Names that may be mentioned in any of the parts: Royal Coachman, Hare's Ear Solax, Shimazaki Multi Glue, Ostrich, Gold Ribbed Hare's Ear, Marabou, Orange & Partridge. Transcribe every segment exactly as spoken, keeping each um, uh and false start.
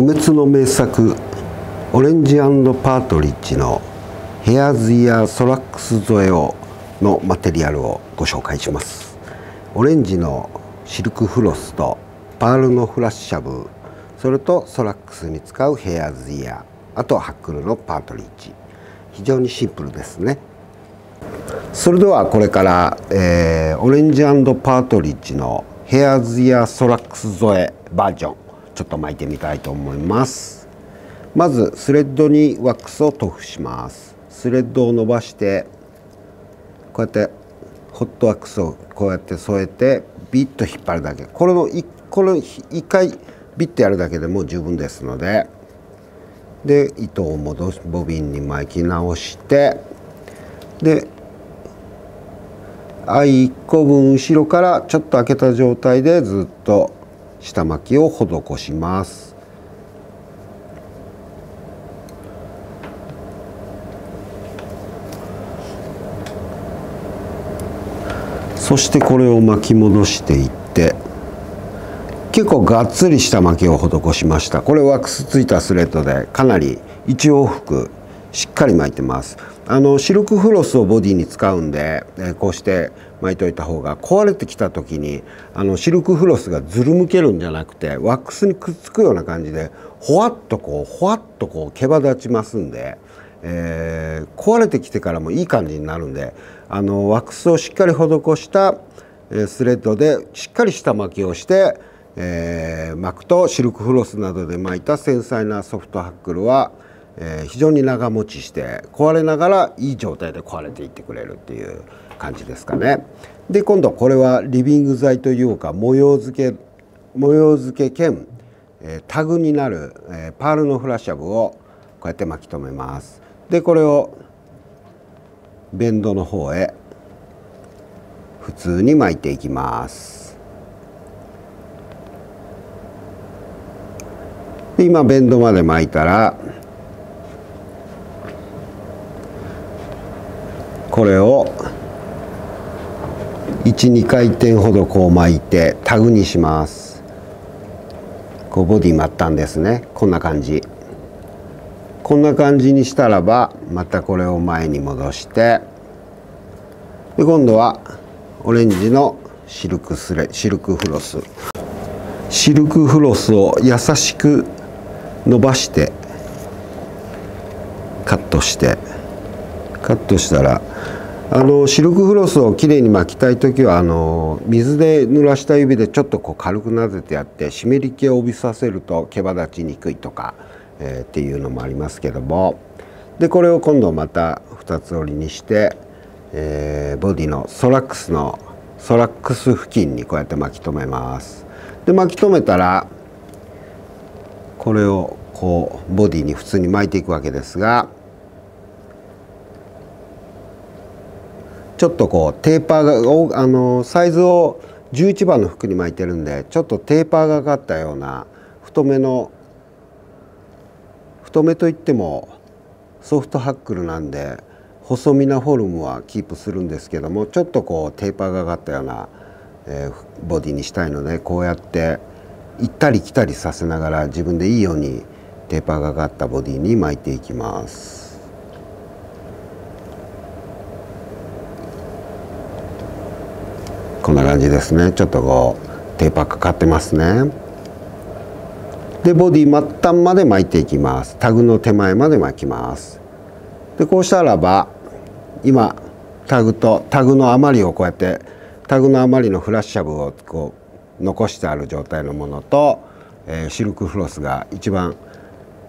不滅の名作オレンジ&パートリッジの「ヘアーズ・イヤー・ソラックス添えを」のマテリアルをご紹介します。オレンジのシルクフロスとパールのフラッシャブ、それとソラックスに使うヘアーズ・イヤー、あとハックルのパートリッジ、非常にシンプルですね。それではこれから、えー、オレンジ&パートリッジのヘアーズ・イヤー・ソラックス添えバージョン、ちょっと巻いてみたいと思います。まずスレッドにワックスを塗布します。スレッドを伸ばしてこうやってホットワックスをこうやって添えてビッと引っ張るだけ、これのいっこのいっかいビッとやるだけでもう十分ですので、で糸を戻しボビンに巻き直して、で藍いっこぶん後ろからちょっと開けた状態でずっと下巻きを施します。そしてこれを巻き戻していって、結構がっつり下巻きを施しました。これワックスついたスレッドでかなり一往復しっかり巻いてます。あのシルクフロスをボディに使うんで、えこうして巻いといた方が壊れてきた時にあのシルクフロスがずるむけるんじゃなくて、ワックスにくっつくような感じでほわっとこうほわっとこう毛羽立ちますんで。えー、壊れてきてからもいい感じになるんで、あのワックスをしっかり施した、えー、スレッドでしっかり下巻きをして、えー、巻くとシルクフロスなどで巻いた繊細なソフトハックルは、えー、非常に長持ちして壊れながらいい状態で壊れていってくれるっていう感じですかね。で今度これはリビング材というか模様付け模様付け兼、えー、タグになる、えー、パールのフラッシャブをこうやって巻き留めます。でこれをベンドの方へ普通に巻いていきます。で今ベンドまで巻いたらこれをいち、にかいてんほどこう巻いてタグにします。こうボディ巻ったんですね。こんな感じこんな感じにしたらば、またこれを前に戻して、で今度はオレンジのシルクスレシルクフロスシルクフロスを優しく伸ばしてカットしてカットしたら、あのシルクフロスをきれいに巻きたい時はあの水で濡らした指でちょっとこう軽くなでてやって湿り気を帯びさせると毛羽立ちにくいとか。えー、っていうのもありますけども、でこれを今度またふたつ折りにして、えー、ボディのソラックスのソラックス付近にこうやって巻き留めます。で巻き留めたらこれをこうボディに普通に巻いていくわけですが、ちょっとこうテーパーがあのサイズをじゅういちばんの服に巻いてるんで、ちょっとテーパーがかかったような太めの太めといってもソフトハックルなんで細身なフォルムはキープするんですけども、ちょっとこうテーパーがかかったような、えー、ボディにしたいので、こうやって行ったり来たりさせながら自分でいいようにテーパーがかかったボディに巻いていきます。こんな感じですね。ちょっとこうテーパーかかってますね。でボディ末端まで巻いていきます。タグの手前まで巻きます。でこうしたらば今タグとタグの余りをこうやってタグの余りのフラッシャブをこう残してある状態のものと、えー、シルクフロスが一番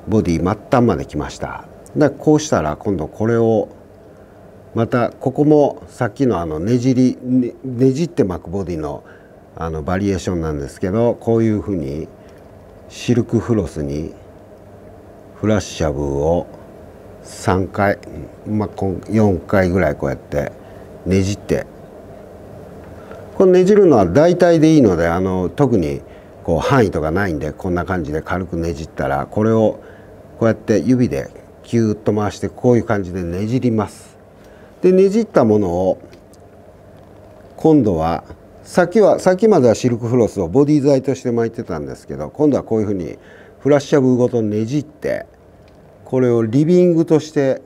ボディ末端まで来ました。でこうしたら今度これをまたここもさっきのあのねじり ね, ねじって巻くボディのあのバリエーションなんですけど、こういうふうに。シルクフロスにフラッシャブをさんかい、まあ、よんかいぐらいこうやってねじって、このねじるのは大体でいいので、あの特にこう範囲とかないんでこんな感じで軽くねじったら、これをこうやって指でキューッと回してこういう感じでねじります。でねじったものを今度は先は先まではシルクフロスをボディ材として巻いてたんですけど、今度はこういうふうにフラッシャブごとねじって、これをリビングとして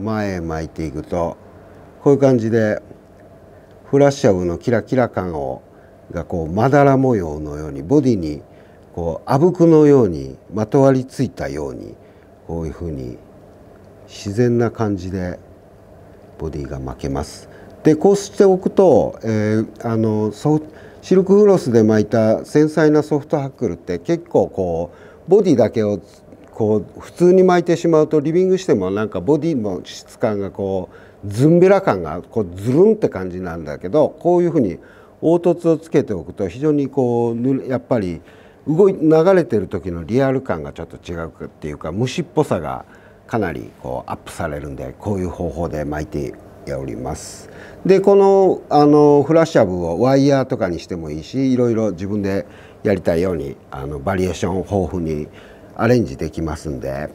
前へ巻いていくと、こういう感じでフラッシャブのキラキラ感をがこうまだら模様のように、ボディにこうあぶくのようにまとわりついたように、こういうふうに自然な感じでボディが巻けます。でこうしておくと、えー、あのソフシルクフロスで巻いた繊細なソフトハックルって結構こうボディだけをこう普通に巻いてしまうと、リビングしてもなんかボディの質感がこうずんべら感がこうズルンって感じなんだけど、こういうふうに凹凸をつけておくと非常にこうやっぱり動い流れてる時のリアル感がちょっと違うっていうか、虫っぽさがかなりこうアップされるんで、こういう方法で巻いております。でこのあのフラッシャブをワイヤーとかにしてもいいし、いろいろ自分でやりたいようにあのバリエーション豊富にアレンジできますんで。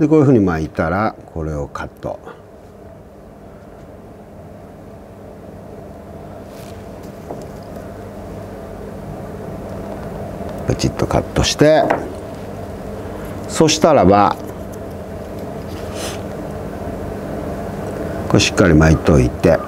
でこういうふうに巻いたらこれをカット。プチッとカットして、そしたらばこれしっかり巻いといて、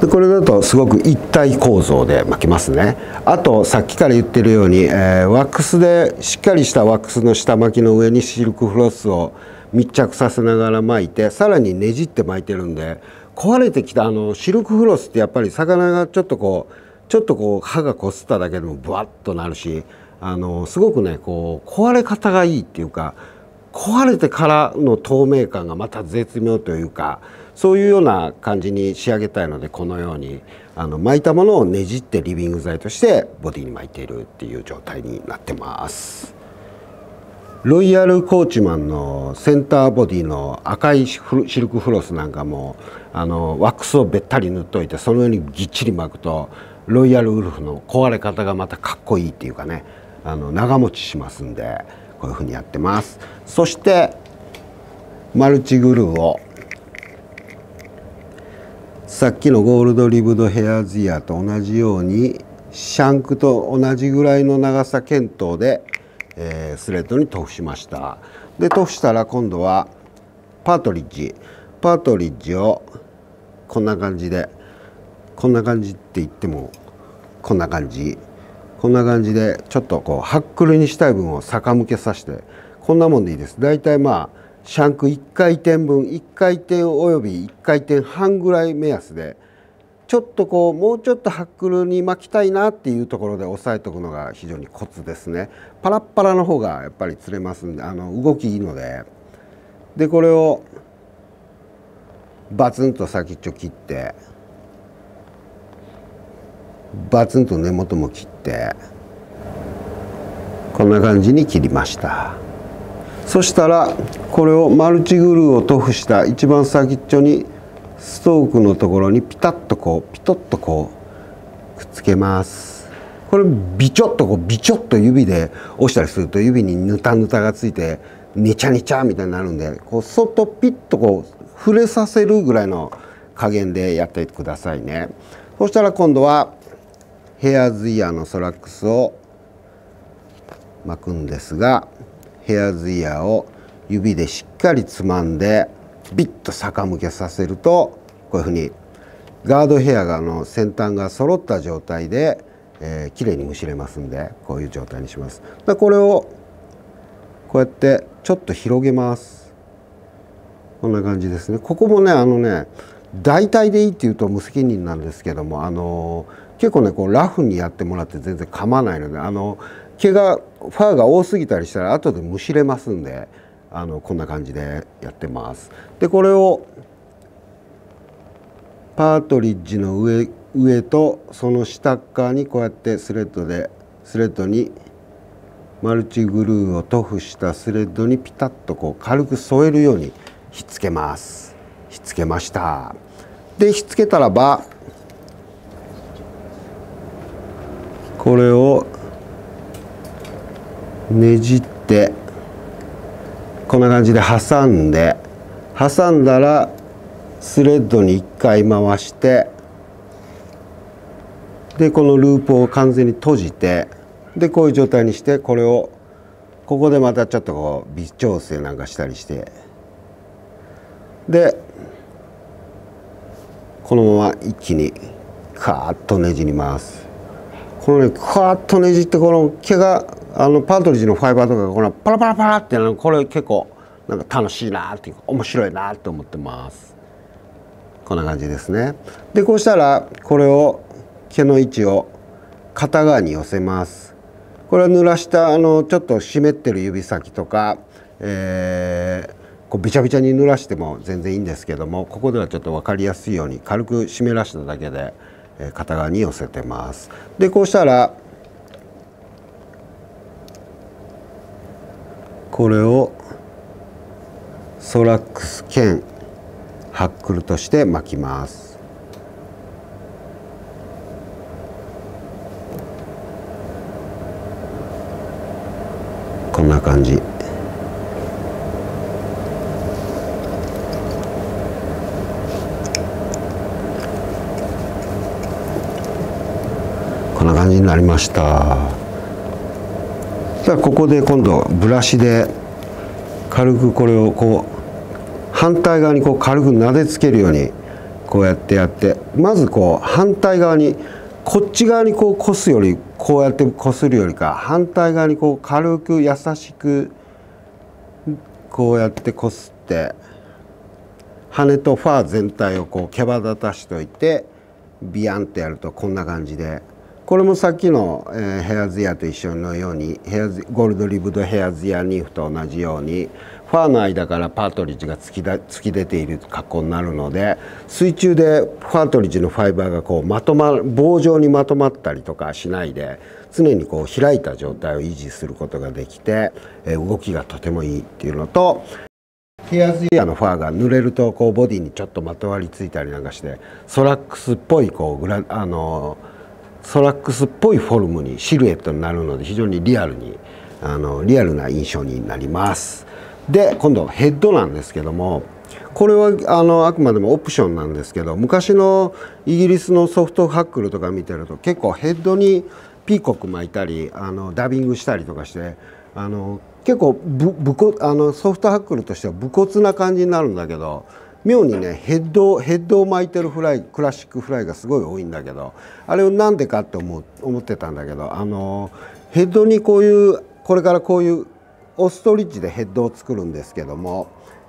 でこれだとすごく一体構造で巻けますね。あとさっきから言ってるように、えー、ワックスでしっかりしたワックスの下巻きの上にシルクフロスを密着させながら巻いて、さらにねじって巻いてるんで、壊れてきたあのシルクフロスってやっぱり魚がちょっとこうちょっとこう歯がこすっただけでもブワッとなるし、あのすごくねこう壊れ方がいいっていうか、壊れてからの透明感がまた絶妙というか、そういうような感じに仕上げたいので、このようにあの巻いたものをねじってリビング材としてボディに巻いているっていう状態になってます。ロイヤルコーチマンのセンターボディの赤いシルクフロスなんかもあのワックスをべったり塗っといて、そのようにぎっちり巻くとロイヤルウルフの壊れ方がまたかっこいいっていうかね、あの長持ちしますんで、こういうふうにやってます。そしてマルチグルーをさっきのゴールドリブドヘアズイヤーと同じようにシャンクと同じぐらいの長さ検討で、えー、スレッドに塗布しました。で塗布したら今度はパートリッジパートリッジをこんな感じで、こんな感じって言ってもこんな感じこんな感じでちょっとこうハックルにしたい分を逆向けさせて、こんなもんでいいです。だいたいまあシャンクいっかいてんぶん、いっかいてんおよびいっかいてんはんぐらい目安で、ちょっとこうもうちょっとハックルに巻きたいなっていうところで押さえておくのが非常にコツですね。パラッパラの方がやっぱり釣れますんで、あの動きいいので。でこれをバツンと先っちょ切って、バツンと根元も切って、こんな感じに切りました。そしたらこれをマルチグルーを塗布した一番先っちょにストークのところにピタッとこうピトッとこうくっつけます。これビチョッとこうビチョッと指で押したりすると指にヌタヌタがついてネチャネチャみたいになるんで、こうそっとピッとこう触れさせるぐらいの加減でやってくださいね。そしたら今度はヘアズイヤーのソラックスを巻くんですが、ヘアズイヤーを指でしっかりつまんでビッと逆向けさせると、こういうふうにガードヘアの先端が揃った状態で、えー、きれいにむしれますんで、こういう状態にします。でこれをこうやってちょっと広げます。こんな感じですね。ここもねあのね大体でいいっていうと無責任なんですけども、あのー、結構ねこうラフにやってもらって全然構わないので、あの毛がファーが多すぎたりしたら後でむしれますんで、あのこんな感じでやってます。でこれをパートリッジの上上とその下側にこうやってスレッドでスレッドにマルチグルーを塗布したスレッドにピタッとこう軽く添えるようにひっつけます。ひっつけました。でひっつけたらばこれをねじってこんな感じで挟んで、挟んだらスレッドにいっかい回してでこのループを完全に閉じて、でこういう状態にして、これをここでまたちょっとこう微調整なんかしたりして、でこのまま一気にカーッとねじります。このねカーッとねじって、この毛があのパートリッジのファイバーとかこのパラパラパラってなの、これ結構なんか楽しいなっていうか面白いなと思ってます。こんな感じですね。でこうしたらこれを毛の位置を片側に寄せます。これは濡らしたあのちょっと湿ってる指先とか、えーこうびちゃびちゃに濡らしても全然いいんですけども、ここではちょっと分かりやすいように軽く湿らしただけで片側に寄せてます。でこうしたらこれをソラックス兼ハックルとして巻きます。こんな感じ。こんな感じになりました。じゃあここで今度ブラシで軽くこれをこう反対側にこう軽くなでつけるようにこうやってやって、まずこう反対側にこっち側にこうこすより、こうやってこするよりか反対側にこう軽く優しくこうやってこすって、羽とファー全体をこう毛羽立たしといてビヤンってやるとこんな感じで、これもさっきのヘアズヤと一緒のようにヘアゴールドリブドヘアズヤニーフと同じようにファーの間からパートリッジが突きだ突き出ている格好になるので、水中でパートリッジのファイバーがこうまとまる棒状にまとまったりとかしないで、常にこう開いた状態を維持することができて動きがとてもいいっていうのと。ヘアズイヤのファーが濡れるとこうボディにちょっとまとわりついたりなんかして、ソラックスっぽいこうグラあのソラックスっぽいフォルムにシルエットになるので、非常にリアルにあのリアルな印象になります。で今度ヘッドなんですけども、これはあのあくまでもオプションなんですけど、昔のイギリスのソフトハックルとか見てると結構ヘッドにピーコック巻いたりあのダビングしたりとかして、あの結構ぶぶこあのソフトハックルとしては武骨な感じになるんだけど。妙にねヘッドヘッドを巻いてるフライクラシックフライがすごい多いんだけど、あれをなんでかって思う思ってたんだけど、あのヘッドにこういうこれからこういうオストリッジでヘッドを作るんですけども、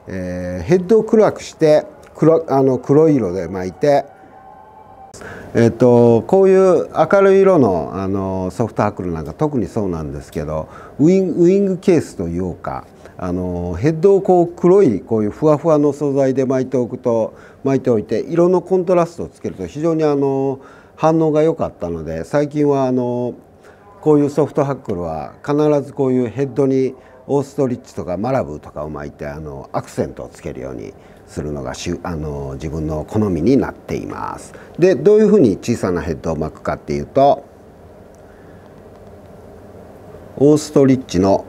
えー、ヘッドを暗くして黒、あの黒い色で巻いて、えー、とこういう明るい色 の, あのソフトハックルなんか特にそうなんですけど、ウイング、ウイングケースというか。あのヘッドをこう黒いこういうふわふわの素材で巻いておくと巻いておいて色のコントラストをつけると非常にあの反応が良かったので、最近はあのこういうソフトハックルは必ずこういうヘッドにオーストリッチとかマラブーとかを巻いてあのアクセントをつけるようにするのがあの自分の好みになっています。でどういうふうに小さなヘッドを巻くかっていうと、オーストリッチの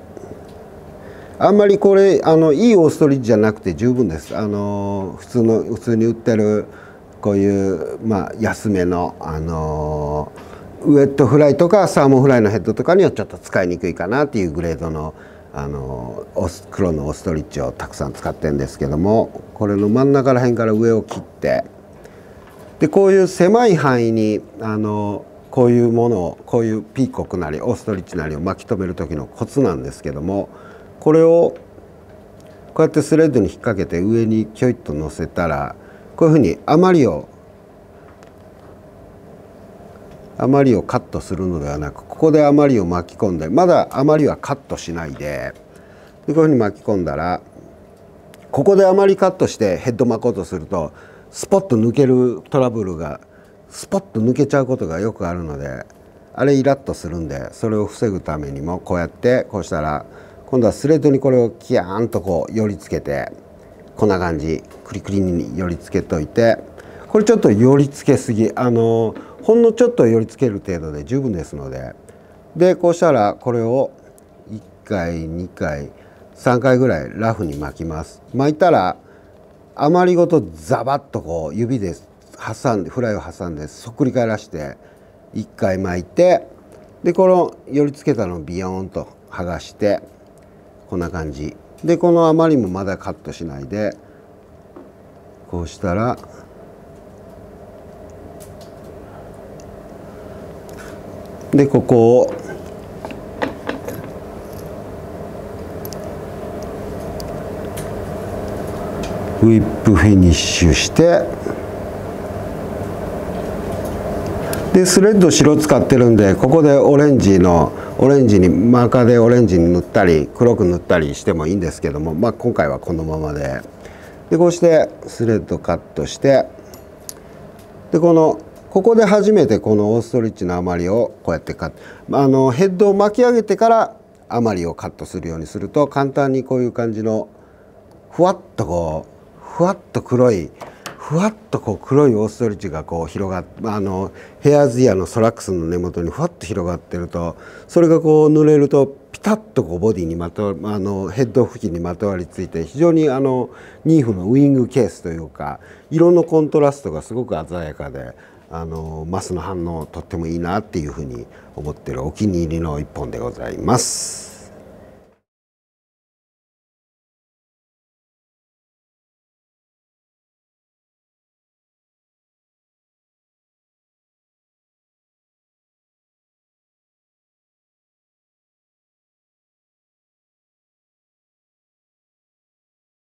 あんまりこれあのいいオーストリッジじゃなくて十分です。あの普通の普通に売ってるこういう、まあ、安めの、あのウエットフライとかサーモンフライのヘッドとかにはちょっと使いにくいかなっていうグレードの、あの黒のオーストリッジをたくさん使ってるんですけども、これの真ん中ら辺から上を切って、でこういう狭い範囲にあのこういうものをこういうピーコックなりオーストリッジなりを巻き留める時のコツなんですけども。これをこうやってスレッドに引っ掛けて上にキョイッと乗せたら、こういうふうに余りを余りをカットするのではなく、ここで余りを巻き込んで、まだ余りはカットしないで、でこういうふうに巻き込んだら、ここで余りカットしてヘッド巻こうとするとスポッと抜けるトラブルがスポッと抜けちゃうことがよくあるので、あれイラッとするんで、それを防ぐためにもこうやってこうしたら。今度はスレッドにこれをキヤーンとこう寄り付けて、こんな感じクリクリに寄り付けといて、これちょっと寄り付けすぎ、あのほんのちょっと寄り付ける程度で十分ですので、でこうしたらこれをいっかいにかいさんかいぐらいラフに巻きます。巻いたら余りごとザバッとこう指で挟んでフライを挟んでそっくり返らしていっかい巻いて、でこの寄り付けたのをビヨーンと剥がしてこんな感じで、この余りもまだカットしないでこうしたらで、ここをウィップフィニッシュして、でスレッド白使ってるんで、ここでオレンジのオレンジにマーカーでオレンジに塗ったり黒く塗ったりしてもいいんですけども、まあ、今回はこのままで、でこうしてスレッドカットして、でこのここで初めてこのオーストリッチの余りをこうやってカット、あのヘッドを巻き上げてから余りをカットするようにすると、簡単にこういう感じのふわっとこう。ふわっと黒いふわっとこう黒いオーストリッチがこう広がって、あのヘアズイヤのソラックスの根元にふわっと広がってると、それがこう濡れるとピタッとこうボディにまとあのヘッド付近にまとわりついて、非常にあのニーフのウイングケースというか色のコントラストがすごく鮮やかで、あのマスの反応とってもいいなっていうふうに思ってるお気に入りの一本でございます。